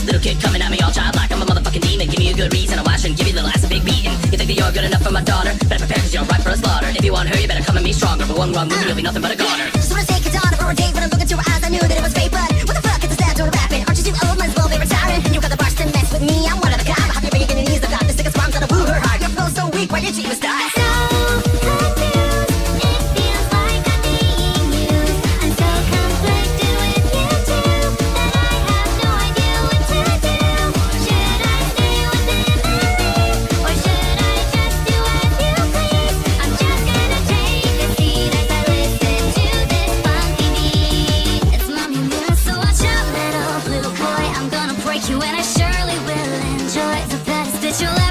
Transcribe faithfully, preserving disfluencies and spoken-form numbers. this little kid coming at me all child like I'm a motherfucking demon. Give me a good reason why I shouldn't give you little ass a big beating. You think that you're good enough for my daughter? Better prepare cause you're ripe for a slaughter. If you want her, you better come at me stronger. For one wrong move, you'll be nothing but a goner. Just wanna take a daughter for a date. When I look into her eyes, I knew that it was fate. But what the fuck is the sad doing rapping? Aren't you too old? Might as well be retiring. You got the bars to mess with me. I'm one of the kind. I'll have you breaking your knees. I've got the sickest rhymes on a woo her heart. Your flow's so weak, why did you even die? You'll